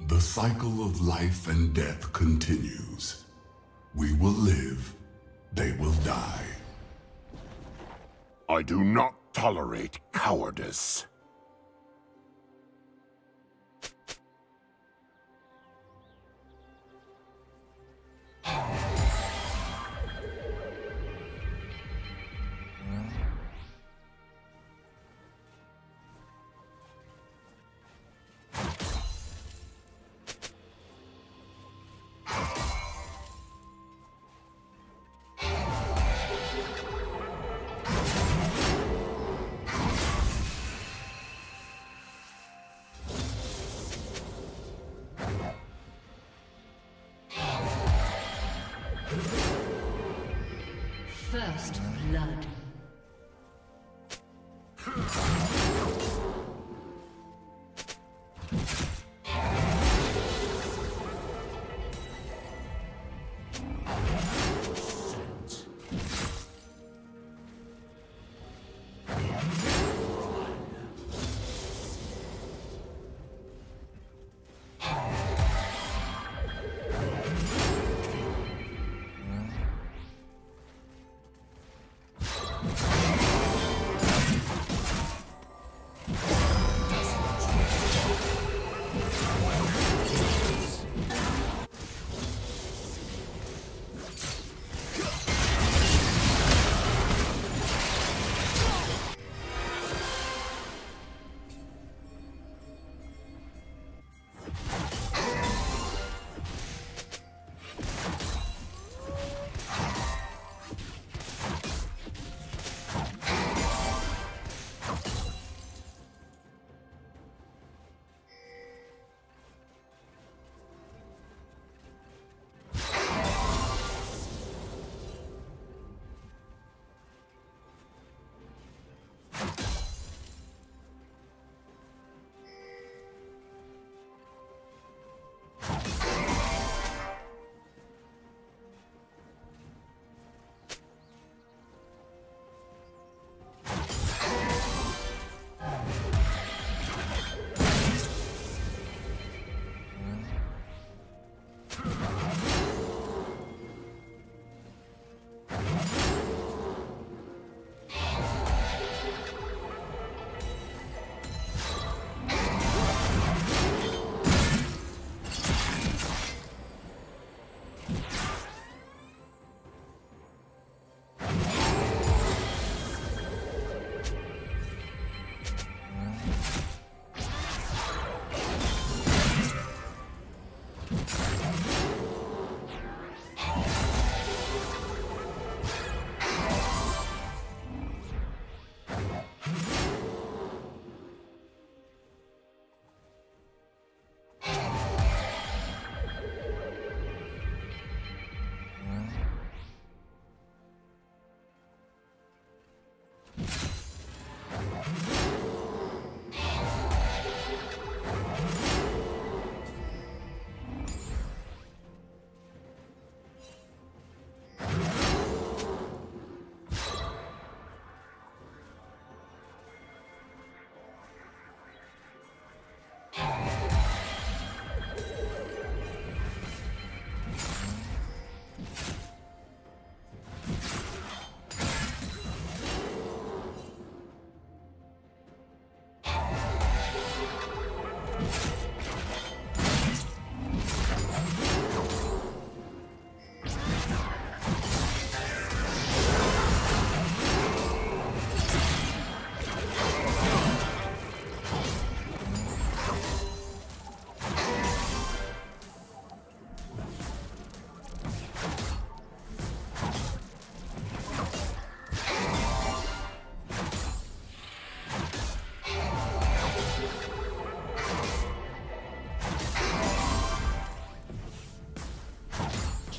The cycle of life and death continues. We will live, they will die. I do not tolerate cowardice. First blood.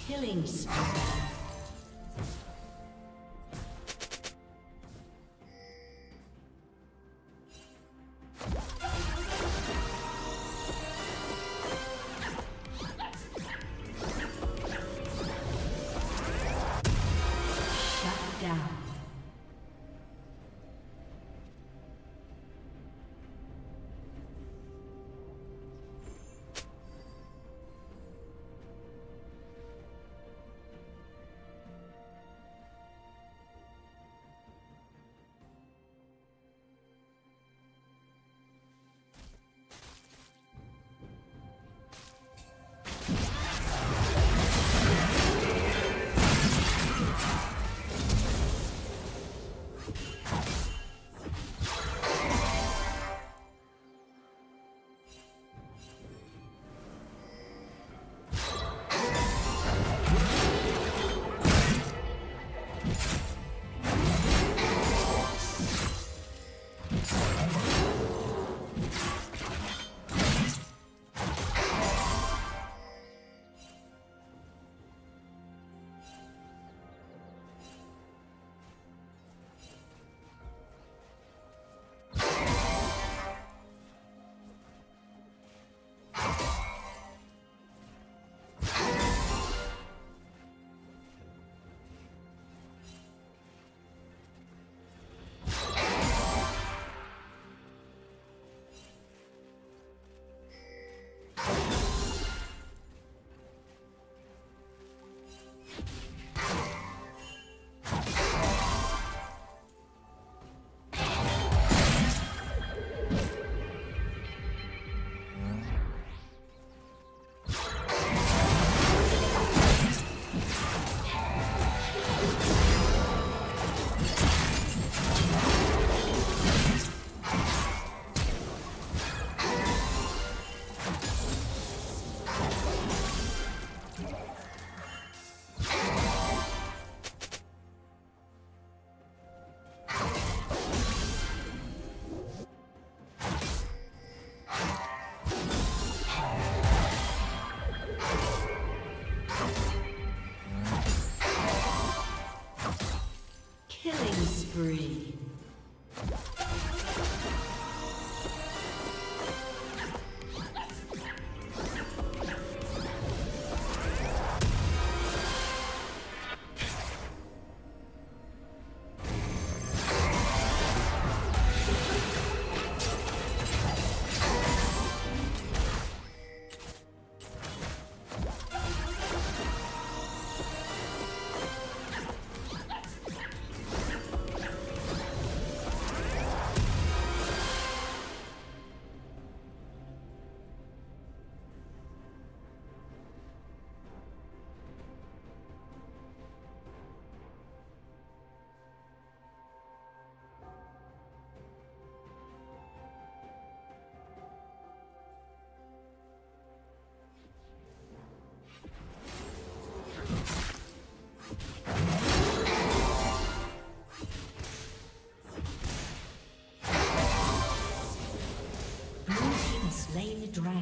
Killing spree. dragon.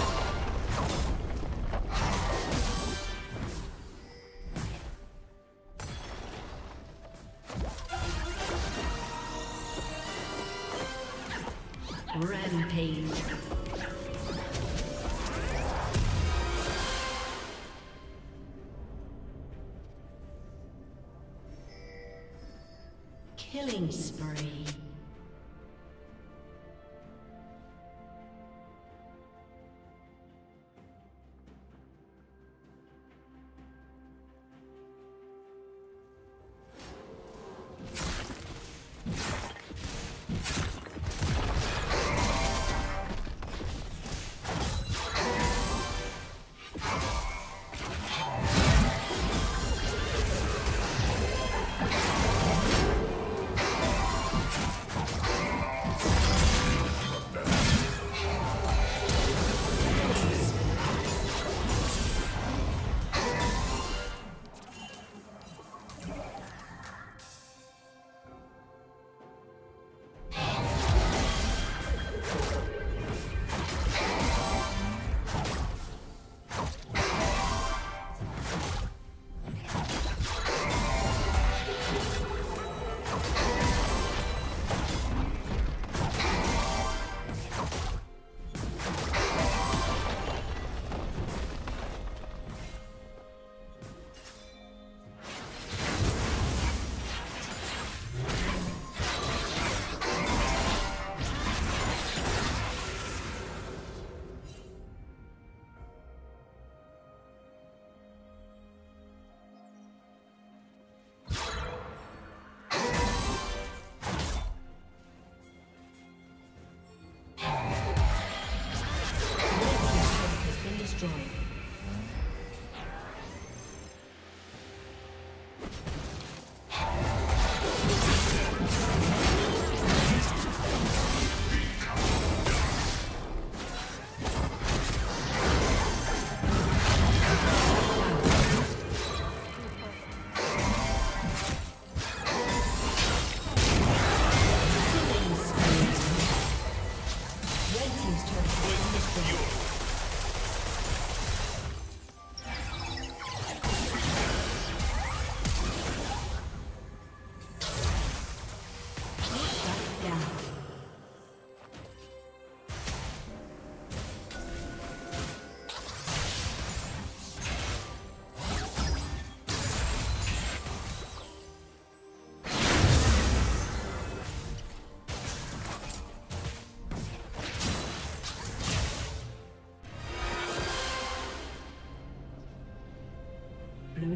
has been destroyed. Blue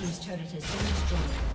team's turret has been destroyed.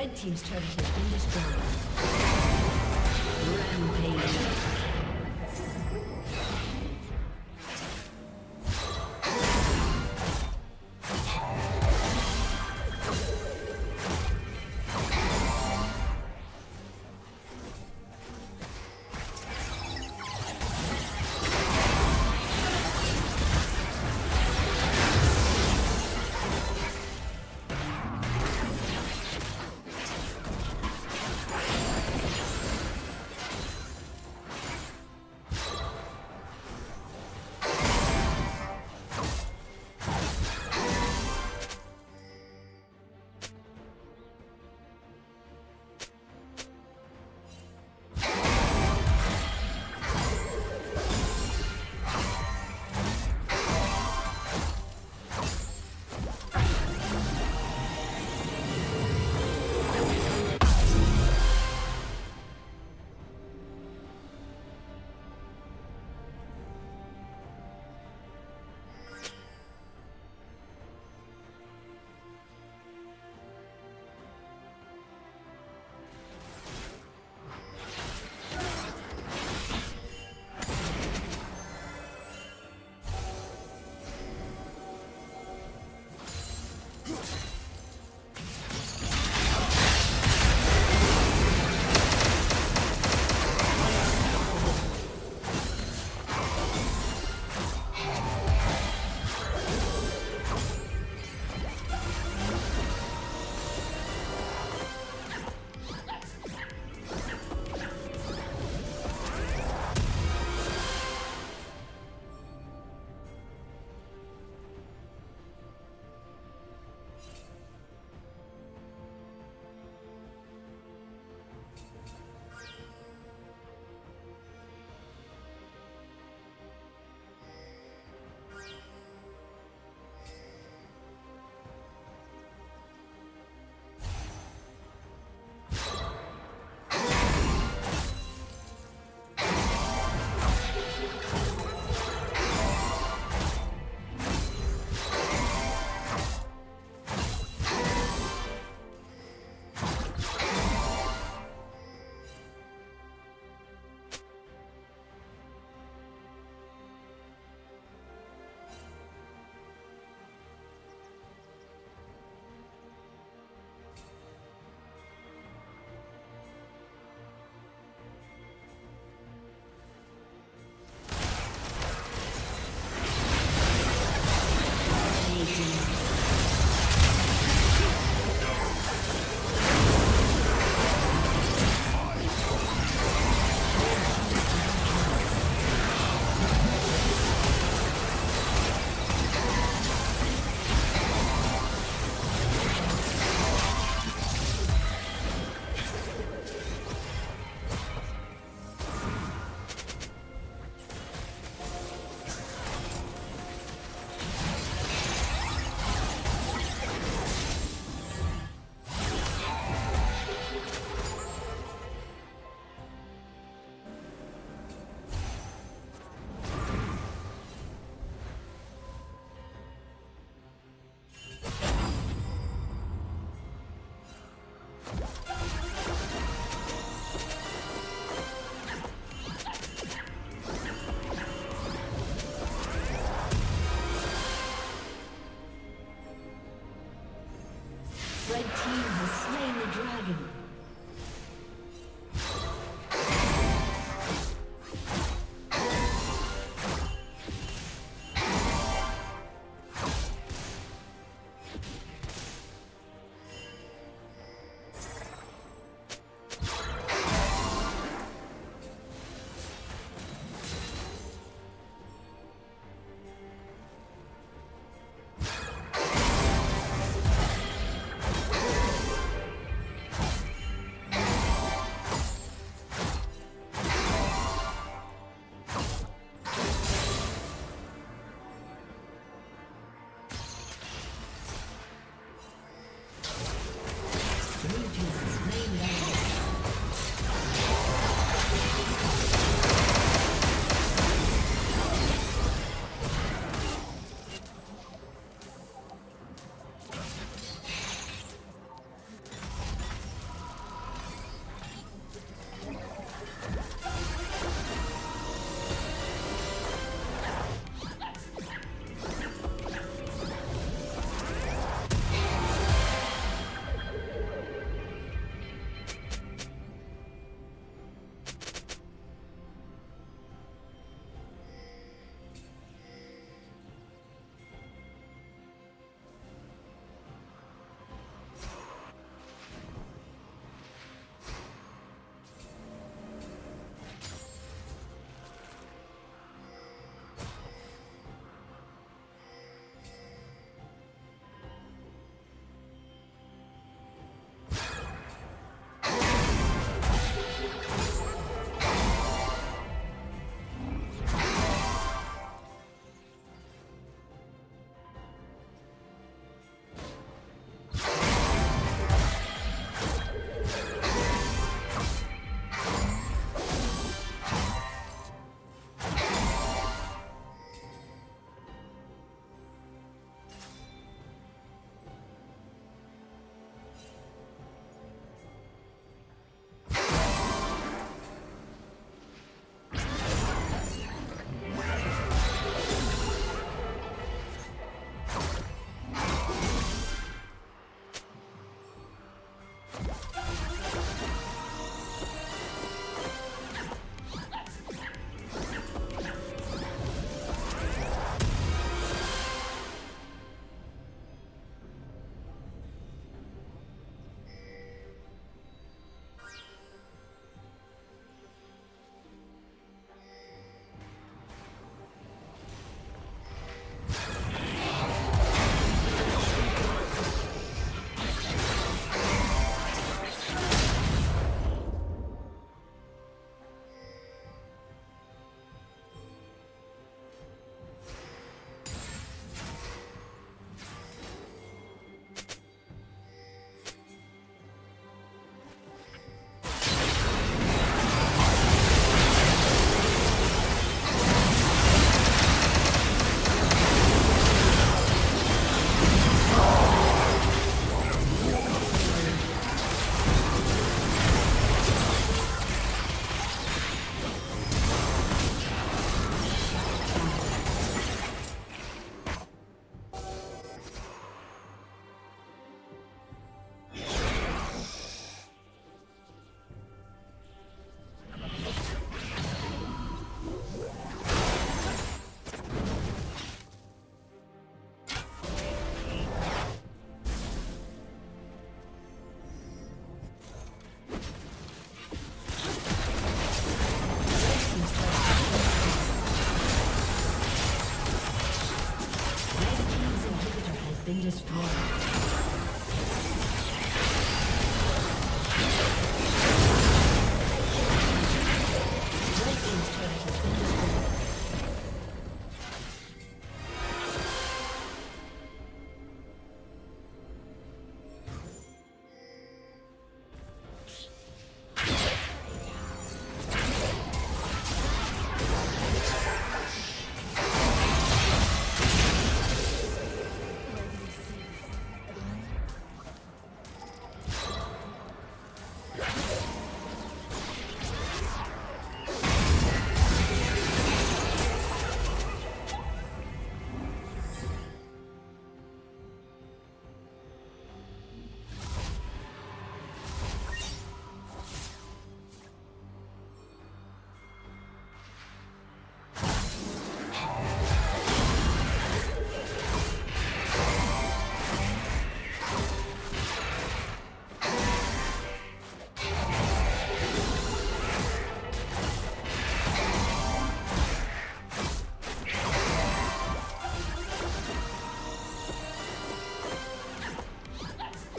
Red team's turret has been destroyed. Rampage.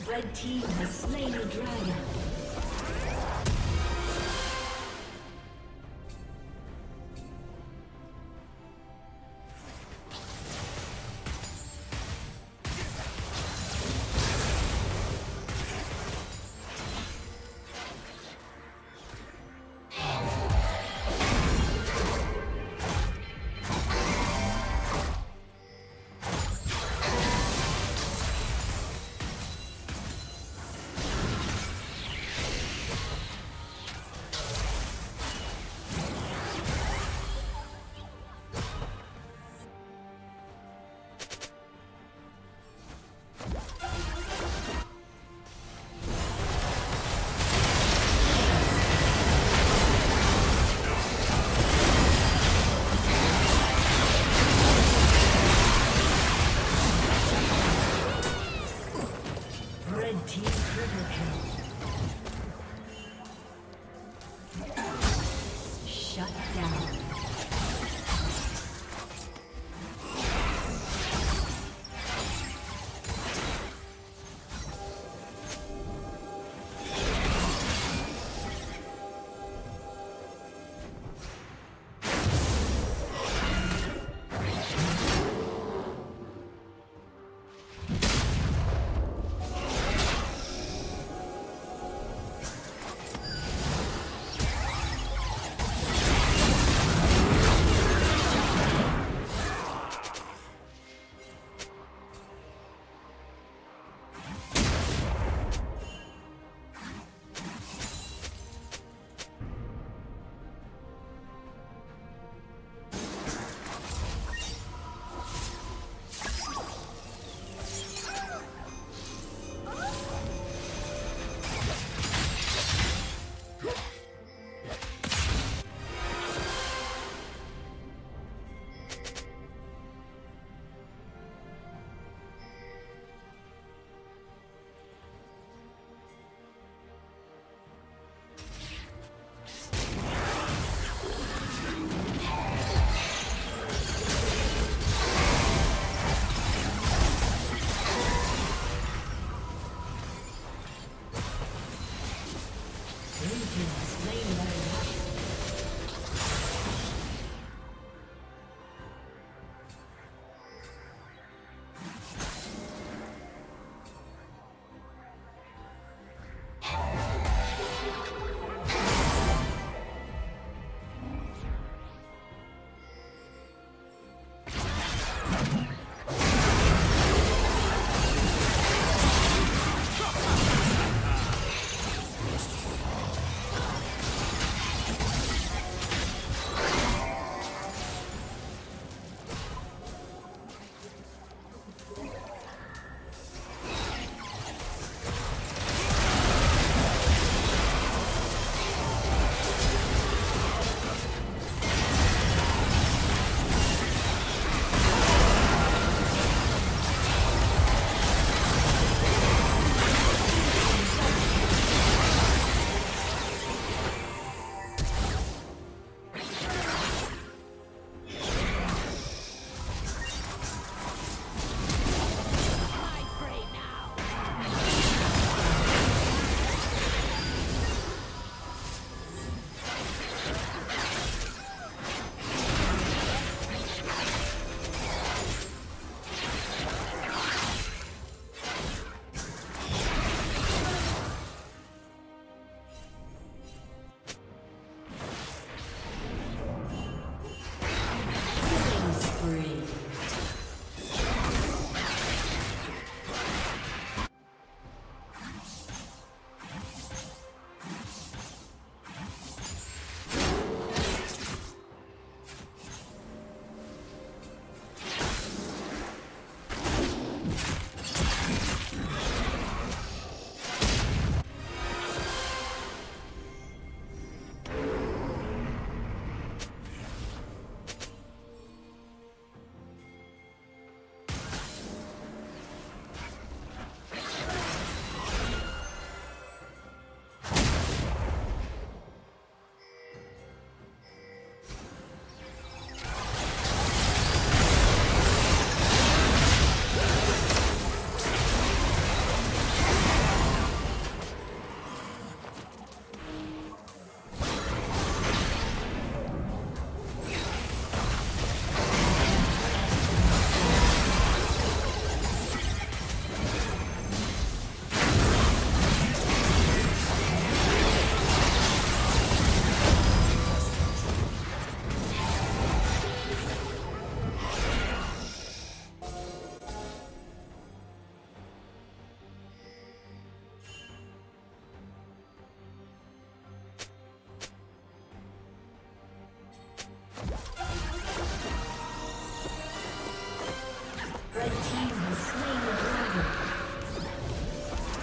The team has slain the dragon.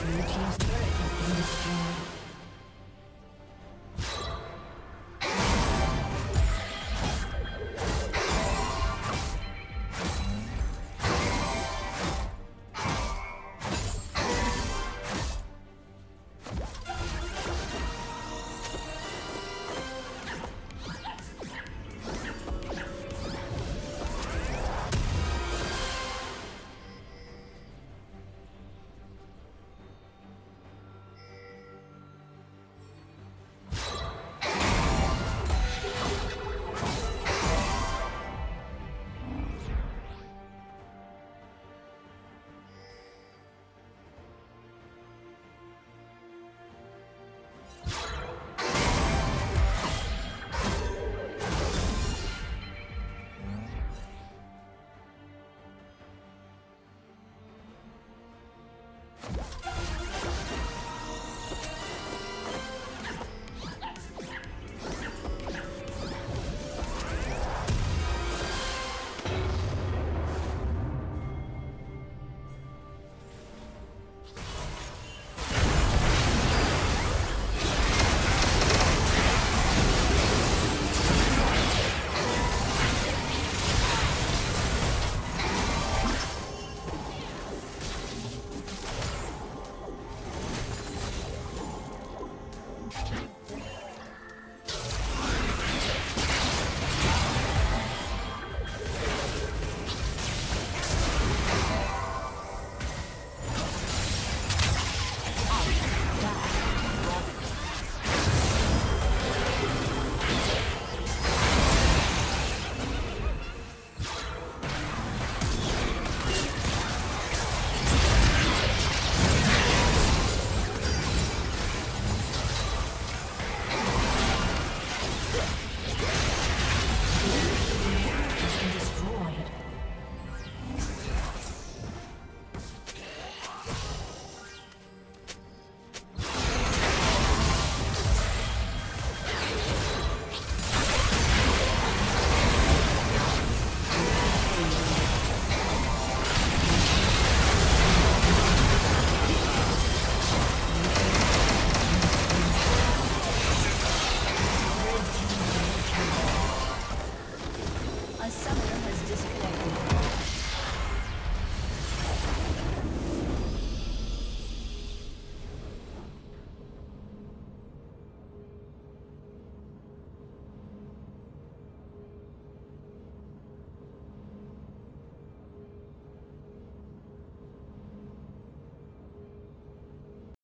Blue team's turret has been destroyed.